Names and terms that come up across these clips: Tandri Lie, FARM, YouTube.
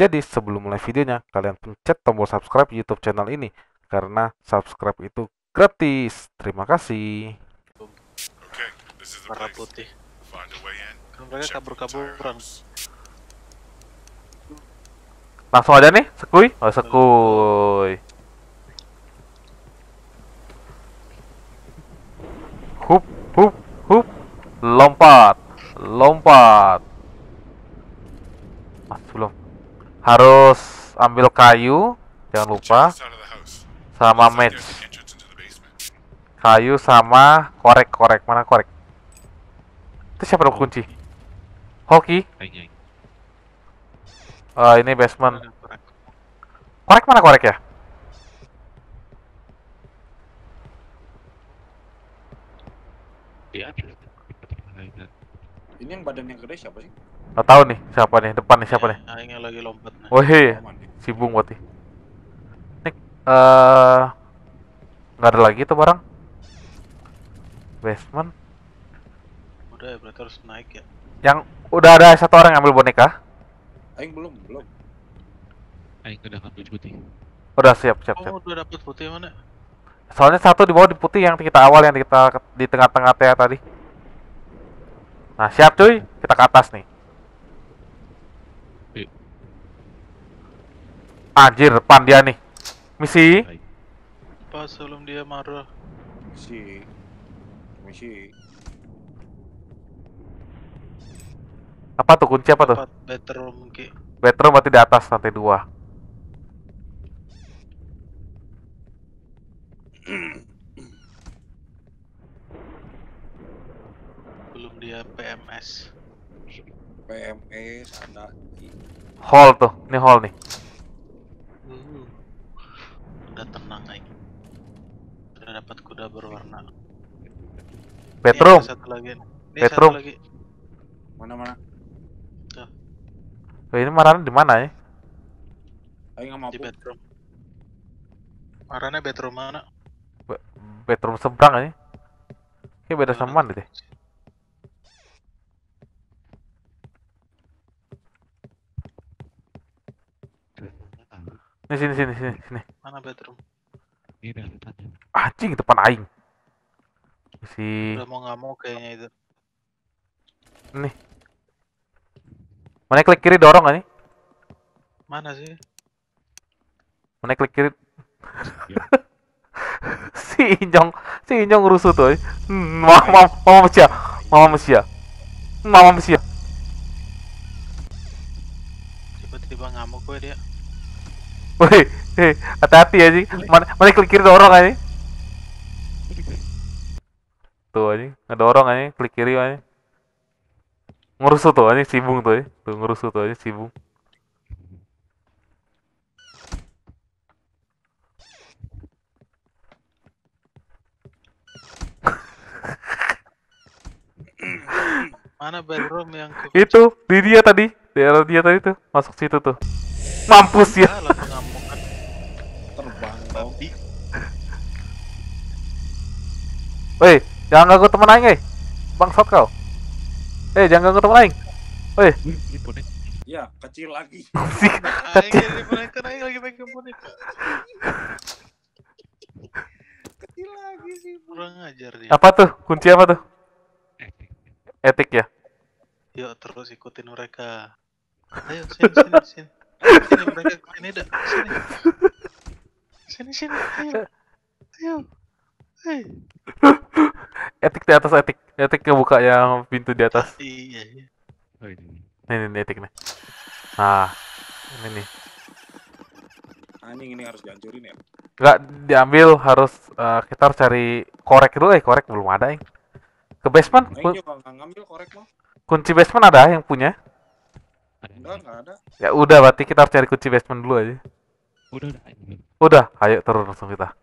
Jadi sebelum mulai videonya, kalian pencet tombol subscribe YouTube channel ini, karena subscribe itu gratis. Terima kasih. Merah putih. Mereka kabur-kaburan. Langsung aja nih, sekui? Oh, sekui. Hup, hup, hup. Lompat, lompat. Mas belum. Harus ambil kayu, jangan lupa. Sama match. Kayu sama korek-korek. Mana korek? Itu siapa yang kunci? Hoki? Ini basement. Korek mana korek ya? Ini yang badannya gede siapa sih? Nggak tahu nih siapa nih, depan nih siapa nih? Yang lagi lompat. Wih, si Bung Wati. Nih, nggak ada lagi tuh barang. Basement. Udah ya, berarti harus naik ya. Yang udah ada satu orang yang ambil boneka. Aing belum, belum. Aing udah dapat putih. Udah siap. Oh, udah dapat putih mana? Soalnya satu di bawah di putih yang kita awal yang kita di tengah-tengah TA tadi. Nah, siap cuy, kita ke atas nih. Anjir, depan dia nih. Misi. Pas sebelum dia marah. Misi. Apa tuh kunci apa tuh? Bedroom mungkin. Bedroom berarti di atas lantai 2. Belum dia PMS ada. Hall tuh, ini hall nih. Udah tenang lagi. Udah dapat kuda berwarna. Bedroom. Ini satu lagi. Bedroom. Mana? Ini marahnya di mana ya? Ayo nggak mau. Di bedroom. Marahnya bedroom mana? Bedroom seberang ya? Ini beda sama deh. Ini sini. Mana bedroom? Ini depan. Anjing depan aing. Si. Udah mau nggak mau kayaknya itu. Nih. Mana klik kiri dorong gak nih? Mana sih? Mana klik kiri? si Injong rusuh tuh. Mama Mesia. Tiba-tiba ngamuk gue dia. Woi, hati-hati ya sih. Mana klik kiri dorong aja. Tuh aja, ngedorong aja, klik kiri aja. Ngerusuh tuh aja sibung tuh ya. Mana bedroom yang itu di dia tadi, daerah dia tadi tuh, masuk situ tuh. Mampus ya. Terbang babi. Woi, jangan ganggu temen aing, bangsat kau. Jangan ketemu aing. Woi, ya, kecil lagi. Kecil lagi sih, kurang ajar dia. Apa tuh? Kunci apa tuh? Etik ya. Yuk terus ikutin mereka. Ayo sini. Sini mereka sini dah. Sini. Ayo. Hei. Etik di atas, etik ngebuka yang pintu di atas. Iya. Ini etik nih. Nah, ini nih. Anjing ini harus dihancurin ya? Enggak, diambil harus kita harus cari korek dulu. Korek belum ada yang. Ke basement. Ayo ngambil korek mah. Kunci basement ada yang punya? Enggak ada. Ya udah, berarti kita harus cari kunci basement dulu aja. Udah, ayo turun langsung kita.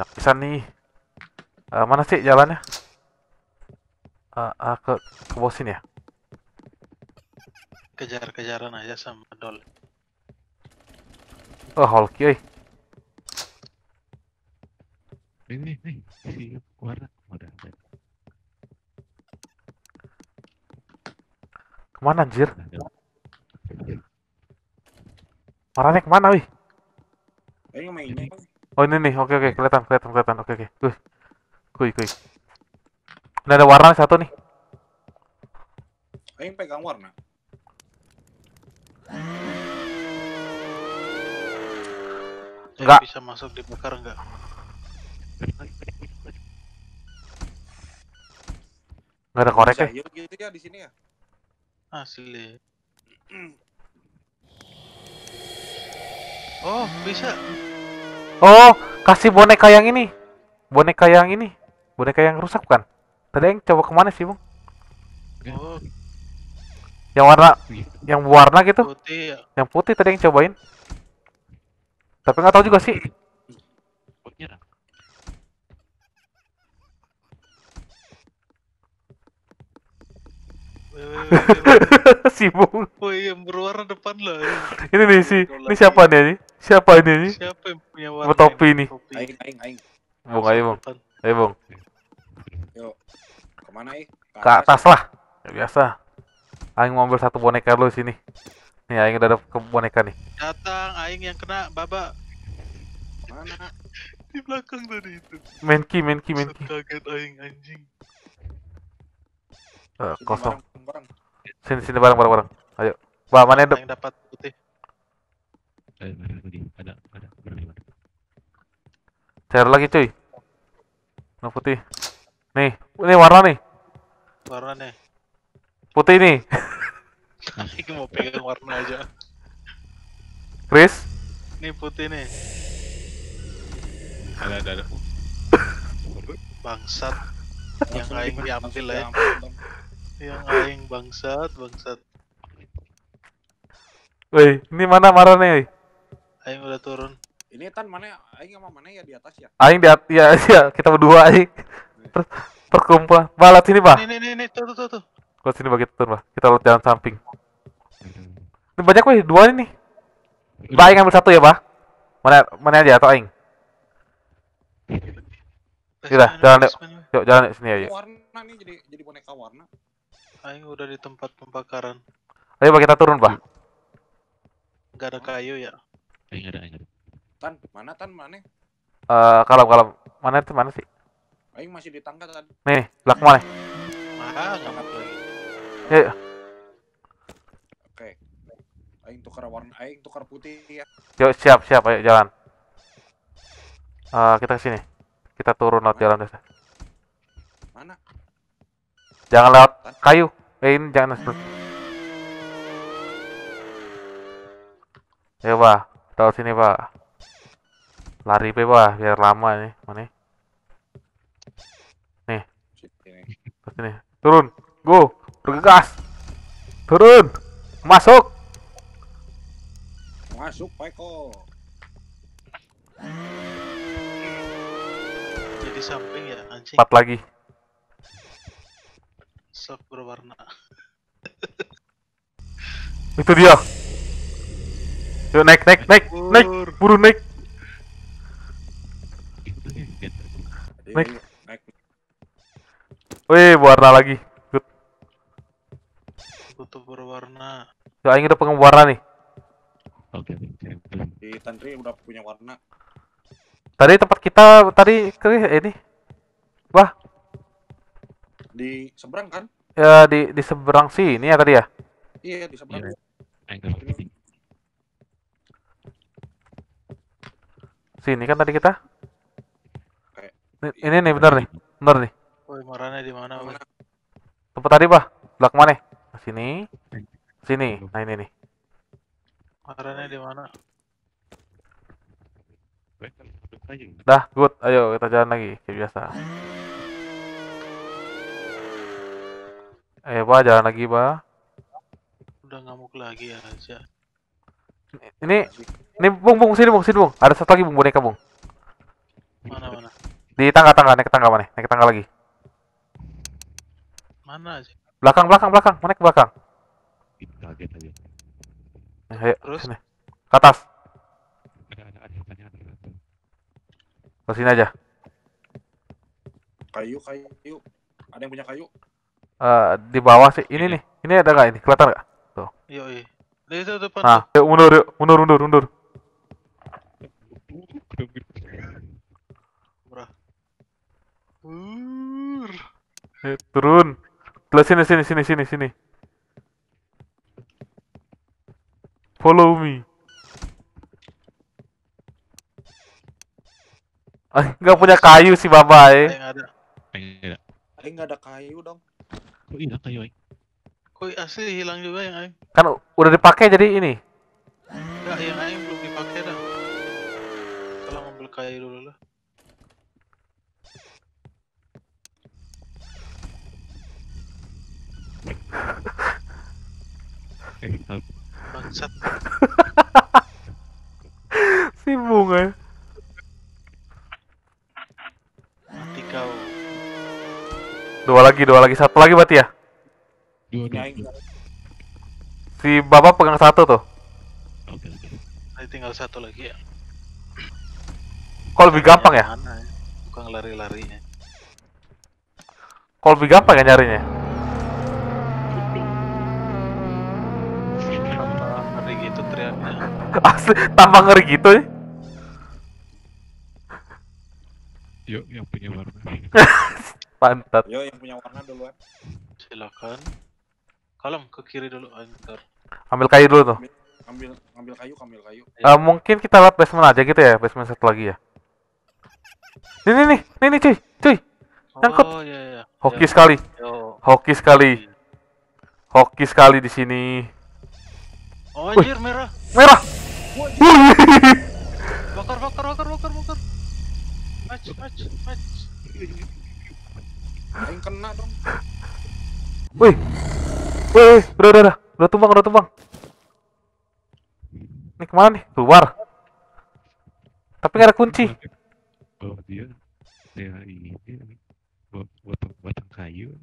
Nah, bisa nih. Mana sih jalannya? Ke bawah sini ya? Kejar-kejaran aja sama Dol. Oh, Hulky, oi. Ini. Siap, warna. Kemana anjir? Orangnya kemana, wih? Ini mainnya. Oh ini nih, oke, kelihatan, oke. Kuy. Ini ada warna satu nih. Ayo pegang warna. Enggak bisa masuk dibakar enggak? Enggak ada korek ya? Gitu ya di sini ya. Asli. Oh, bisa. Oh, kasih boneka yang ini. Boneka yang rusak kan? Tadi yang coba kemana sih, Bung? Oh. Yang warna gitu. Putih ya. Yang putih tadi yang cobain. Tapi nggak tahu juga sih. Sibuk. Oh iya, berwarna depan lah. Ini nih si, ini siapa nih? Siapa yang punya warna? Topi ini. Aing. Bung, ayo bung. Yuk, kemana ih? Ke atas lah, ya biasa. Aing mau ambil satu boneka dulu sini. Nih Aing udah ada ke boneka nih. Datang, Aing yang kena, babak. Mana? Di belakang tadi itu. Menki. Kaget Aing anjing. Kosong. Sini barang. Ayo. Wah, mana yang dapat putih? Ada. Cari lagi, cuy. Nah, putih. Nih, ini warna nih. Putih nih. Aku mau pegang warna aja. Chris? Nih putih nih. Ada. Bangsat. Yang aing diambil ya. Yang aing bangsat. Woi, ini mana marane? Aing udah turun. Ini Tan mana? Aing sama mana ya di atas ya? Aing di atas ya, kita berdua aing. Terus perkumpulan. Balat sini, Pak. Ini tuh. Ke sini bagi turun, Pak. Kita lewat jalan samping. Ini banyak weh, dua ini. Pak, aing ambil satu ya, Pak. Mana aja atau aing? Sudah, jalan deh. Yuk, jalan sini aja. Warna nih jadi boneka warna. Aing udah di tempat pembakaran. Ayo Pak, kita turun, Pak. Enggak ada kayu ya? Enggak ada. Tan mana? Kalem. Mana sih? Aing masih di tangga tadi. Nih, belak mana? Enggak lagi. Ya. Oke. Aing tukar warna, aing tukar putih ya. Yuk, siap, ayo jalan. Kita kesini. Kita turun lewat jalan desa. Mana? Jangan lewat kayu. Ini jangan masuk. Ayo, Pak. Tahu sini, Pak. Lari, Pak, biar lama nih. Mana? Nih. Sini. Turun. Go. Bergegas. Turun. Masuk, Paiko. Di samping ya anjing. 4 lagi. Sok berwarna. Itu dia. Yuk naik. Buru naik. Wih, warna lagi. Good. Butuh berwarna. Ya, ingin udah pengen warna nih. Oke. Di Tandri udah punya warna. Tadi tempat kita tadi ini. Wah. Di seberang kan? Ya di seberang sini ya tadi ya? Iya, di seberang. Sini kan tadi kita? Ini nih benar nih. Woi, marahnya di mana? Tempat tadi, Pak. Belak mana? Sini. Nah, ini nih. Marahnya di mana? Dah, good. Ayo kita jalan lagi kayak biasa. Ayo, Pak, jalan lagi, Pak. Udah ngamuk lagi aja. Ini Bung, sini, Bung. Ada satu lagi, Bung, boneka, Bung. Mana? Di tangga, naik tangga lagi. Mana sih? Belakang. Mana ke belakang? Kaget aja. Ayo, terus sini. Ke atas. Sini aja. Kayu. Ada yang punya kayu? Di bawah sih. Ini nih. Ini ada nggak ini? Kelihatan nggak? Tuh. Iya. Undur. Turun. Sini. Follow me. Enggak punya kayu sih Bapak. Enggak ada kayu dong. Kok hilang kayu, ay? Kok asli hilang juga yang ay? Kan udah dipakai jadi ini. Enggak, yang ay belum dipakai dah. Kalau ngambil kayu dulu lah. Bangsat. Si bunga. Mati kau. Dua lagi, satu lagi berarti ya? Dua. Si Bapak pegang satu tuh. Oke. Nanti tinggal satu lagi ya. Kok lebih gampang ya? Bukan lari-larinya. Kok lebih gampang ya nyarinya? Asli, tambah ngeri gitu ya. Yuk, yang punya warna. Pantat. Yuk, yang punya warna duluan. Silakan. Kalem, ke kiri dulu. Ntar. Ambil kayu dulu tuh. Ambil kayu. Mungkin kita lihat basement aja gitu ya, basement satu lagi ya. Nih, cuy. Nyangkut. Oh, iya. Hoki sekali di sini. Oh, anjir, merah. Bakar. Match. Yang kena dong. Wih, udah tumbang. Ini kemana nih? Keluar. Tapi nggak ada kunci. Bawa dia, ini batang kayu.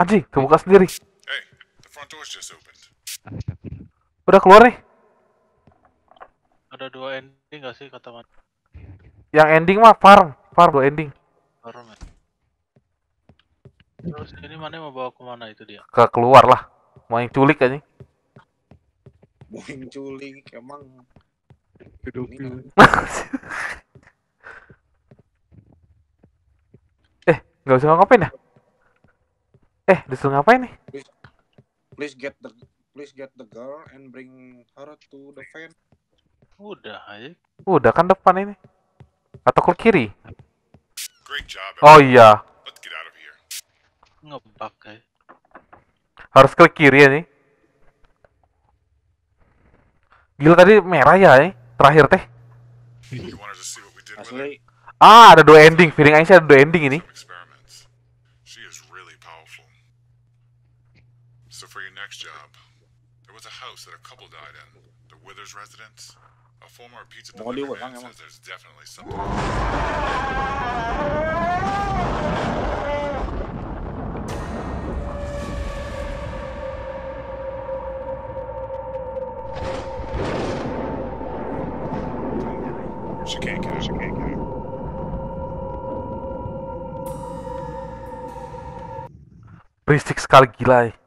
Anjing, kebuka sendiri. Hey, the front door's just opened. Udah keluar nih. Ada dua ending gak sih kata mana? Yang ending mah farm dua ending. Farm. Terus ini mana mau bawa kemana itu dia? Ke keluar lah, mau yang culik aja. Emang. Gak usah ngapain ya? Disuruh ngapain nih? Please get the girl and bring her to the van. Udah kan depan ini. Atau ke kiri. Oh iya. Ngebug ya. Harus ke kiri ya nih. Gila tadi merah ya nih. Terakhir teh. Ada dua ending. Feeling Aisyah ada dua ending ini. So for your next job, there was a house that a couple died in. The Withers residence. A former pizza delivery man says there's definitely something. She can't get it. Berisik sekali gila.